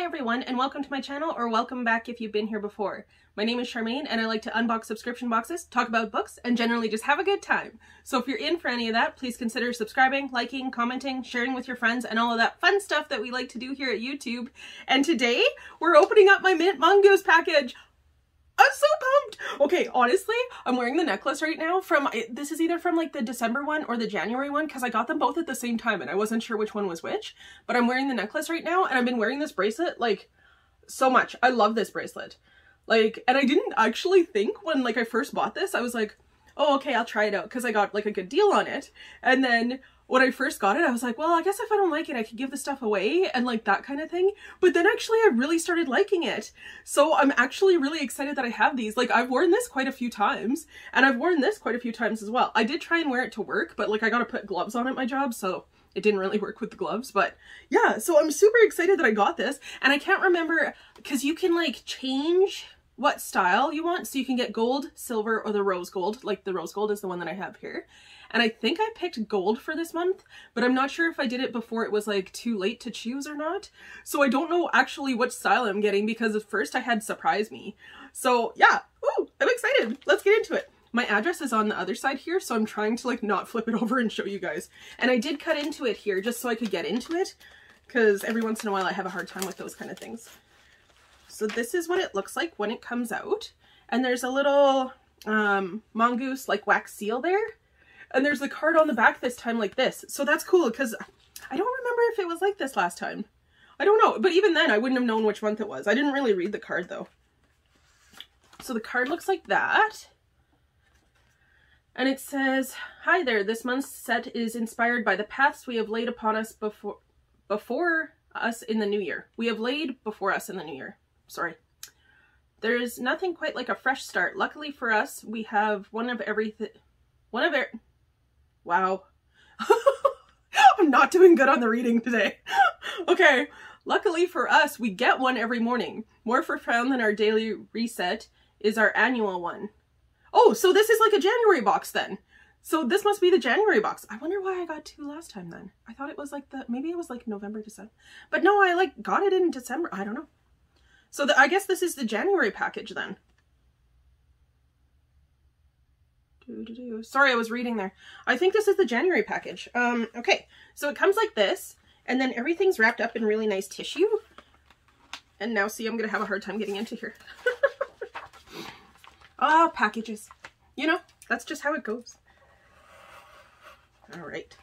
Hi everyone and welcome to my channel, or welcome back if you've been here before. My name is Charmaine and I like to unbox subscription boxes, talk about books, and generally just have a good time. So if you're in for any of that, please consider subscribing, liking, commenting, sharing with your friends, and all of that fun stuff that we like to do here at YouTube. And today, we're opening up my Mint Mongoose package! I'm so pumped! Okay, honestly, I'm wearing the necklace right now from, this is either from like the December one or the January one, because I got them both at the same time and I wasn't sure which one was which, but I'm wearing the necklace right now and I've been wearing this bracelet like so much. I love this bracelet. Like, and I didn't actually think when like I first bought this, I was like, oh, okay, I'll try it out because I got like a good deal on it. And then when I first got it, I was like, well, I guess if I don't like it, I could give the stuff away and like that kind of thing. But then actually I really started liking it. So I'm actually really excited that I have these. Like I've worn this quite a few times and I've worn this quite a few times as well. I did try and wear it to work, but like I got to put gloves on at my job. So it didn't really work with the gloves, but yeah. So I'm super excited that I got this, and I can't remember because you can like change what style you want. So you can get gold, silver, or the rose gold. Like the rose gold is the one that I have here. And I think I picked gold for this month, but I'm not sure if I did it before it was like too late to choose or not. So I don't know actually what style I'm getting because at first I had surprise me. So yeah, ooh, I'm excited. Let's get into it. My address is on the other side here, so I'm trying to like not flip it over and show you guys. And I did cut into it here just so I could get into it, because every once in a while I have a hard time with those kind of things. So this is what it looks like when it comes out. And there's a little mongoose like wax seal there. And there's the card on the back this time like this. So that's cool, because I don't remember if it was like this last time. I don't know. But even then, I wouldn't have known which month it was. I didn't really read the card, though. So the card looks like that. And it says, "Hi there, this month's set is inspired by the paths we have laid upon us before us in the new year. We have laid before us in the new year." Sorry. "There is nothing quite like a fresh start. Luckily for us, we have Wow. I'm not doing good on the reading today. Okay. "Luckily for us, we get one every morning. More profound than our daily reset is our annual one." Oh, so this is like a January box then. So this must be the January box. I wonder why I got two last time then. I thought it was like maybe it was like November, December. But no, I like got it in December. I don't know. So I guess this is the January package then. Sorry, I was reading there. I think this is the January package. Okay, so it comes like this, and then everything's wrapped up in really nice tissue. And now, see, I'm going to have a hard time getting into here. Oh, packages. You know, that's just how it goes. All right.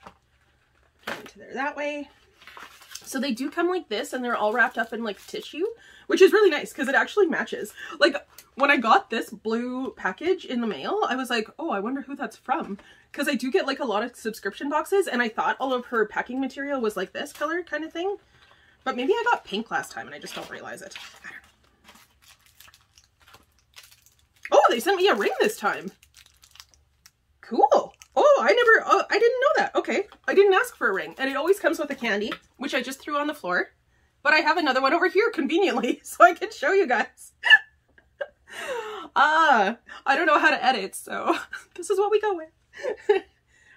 Get into there that way. So they do come like this, and they're all wrapped up in like tissue, which is really nice because it actually matches. Like when I got this blue package in the mail, I was like, oh, I wonder who that's from, because I do get like a lot of subscription boxes, and I thought all of her packing material was like this color kind of thing, but maybe I got pink last time and I just don't realize it. I don't know. Oh, they sent me a ring this time. Cool. Oh, I didn't know that. Okay. I didn't ask for a ring, and it always comes with a candy, which I just threw on the floor, but I have another one over here conveniently so I can show you guys. I don't know how to edit, so this is what we go with.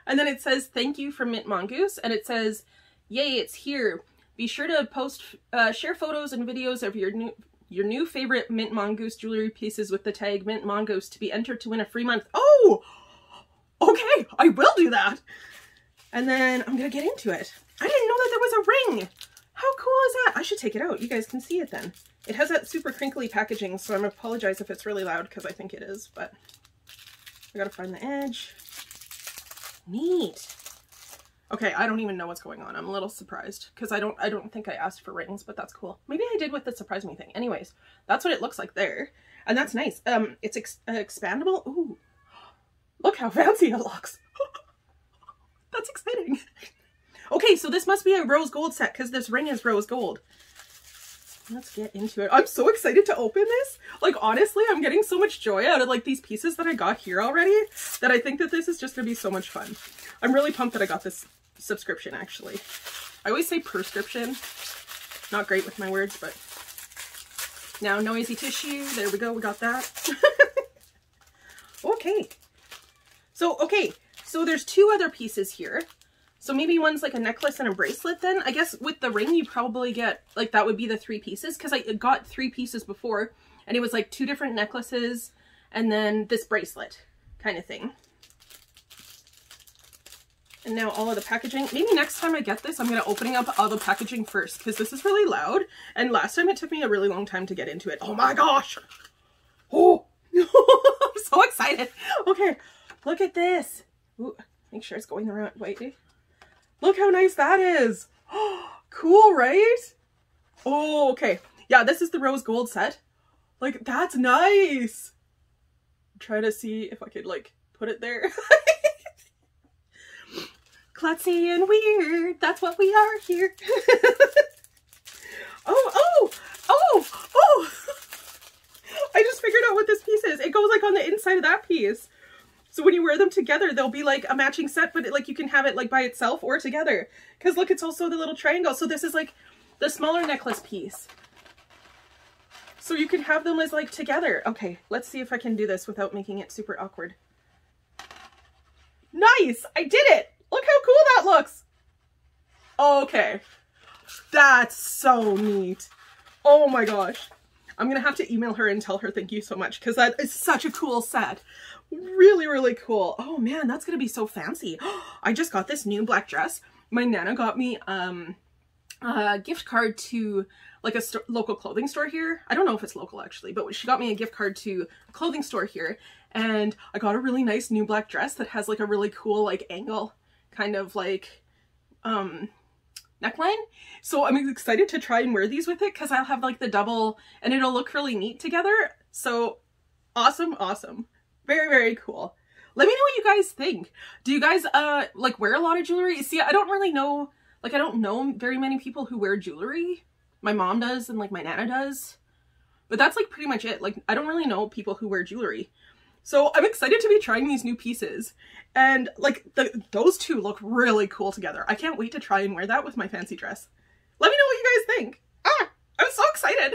And then it says, "Thank you from Mint Mongoose," and it says, "Yay, it's here. Be sure to post, share photos and videos of your new favorite Mint Mongoose jewelry pieces with the tag Mint Mongoose to be entered to win a free month." Oh, okay, I will do that. And then I'm going to get into it. I didn't know that there was a ring. How cool is that? I should take it out. You guys can see it then. It has that super crinkly packaging, so I'm going to apologize if it's really loud, because I think it is, but I got to find the edge. Neat. Okay, I don't even know what's going on. I'm a little surprised, because I don't think I asked for rings, but that's cool. Maybe I did with the surprise me thing. Anyways, that's what it looks like there, and that's nice. It's expandable. Ooh, look how fancy it looks. That's exciting. Okay, so this must be a rose gold set, because this ring is rose gold. Let's get into it. I'm so excited to open this. Like, honestly, I'm getting so much joy out of like these pieces that I got here already that I think that this is just going to be so much fun. I'm really pumped that I got this subscription, actually. I always say prescription. Not great with my words, but now noisy tissue. There we go. We got that. Okay. So there's two other pieces here. So maybe one's like a necklace and a bracelet then. I guess with the ring you probably get, like, that would be the three pieces, because I got three pieces before and it was like two different necklaces and then this bracelet kind of thing. And now all of the packaging. Maybe next time I get this, I'm going to open up all the packaging first, because this is really loud. And last time it took me a really long time to get into it. Oh my gosh. Oh, I'm so excited. Okay, look at this. Ooh, make sure it's going the right way. Look how nice that is. Oh, cool, right? Oh, okay. Yeah, this is the rose gold set. Like, that's nice. Try to see if I could, like, put it there. Klutzy and weird. That's what we are here. Oh. I just figured out what this piece is. It goes like on the inside of that piece. So when you wear them together, they'll be like a matching set, but it, like, you can have it like by itself or together. Because look, it's also the little triangle. So this is like the smaller necklace piece. So you can have them as like together. Okay, let's see if I can do this without making it super awkward. Nice! I did it! Look how cool that looks! Okay. That's so neat. Oh my gosh. I'm gonna have to email her and tell her thank you so much, because that is such a cool set. Really, really cool. Oh man, that's gonna be so fancy. I just got this new black dress. My Nana got me a gift card to like a local clothing store here. I don't know if it's local actually, but she got me a gift card to a clothing store here, and I got a really nice new black dress that has like a really cool like angle kind of like neckline. So I'm excited to try and wear these with it, because I'll have like the double and it'll look really neat together. So awesome, awesome. Very, very cool. Let me know what you guys think. Do you guys like wear a lot of jewelry? See, I don't really know, like, I don't know very many people who wear jewelry. My mom does and like my Nana does, but that's like pretty much it. Like, I don't really know people who wear jewelry. So I'm excited to be trying these new pieces, and like those two look really cool together. I can't wait to try and wear that with my fancy dress. Let me know what you guys think. Ah, I'm so excited.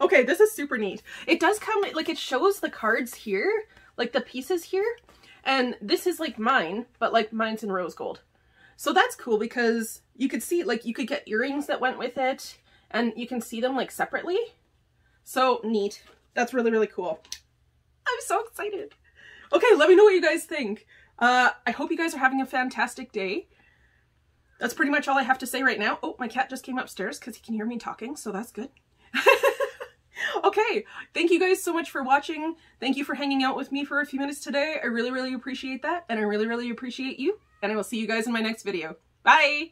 Okay, this is super neat. It does come, like, it shows the cards here, like the pieces here, and this is like mine, but like mine's in rose gold. So that's cool, because you could see, like, you could get earrings that went with it, and you can see them like separately. So neat. That's really, really cool. I'm so excited. Okay, let me know what you guys think. I hope you guys are having a fantastic day. That's pretty much all I have to say right now. Oh, my cat just came upstairs because he can hear me talking, so that's good. Okay, thank you guys so much for watching. Thank you for hanging out with me for a few minutes today. I really, really appreciate that, and I really, really appreciate you. And I will see you guys in my next video. Bye!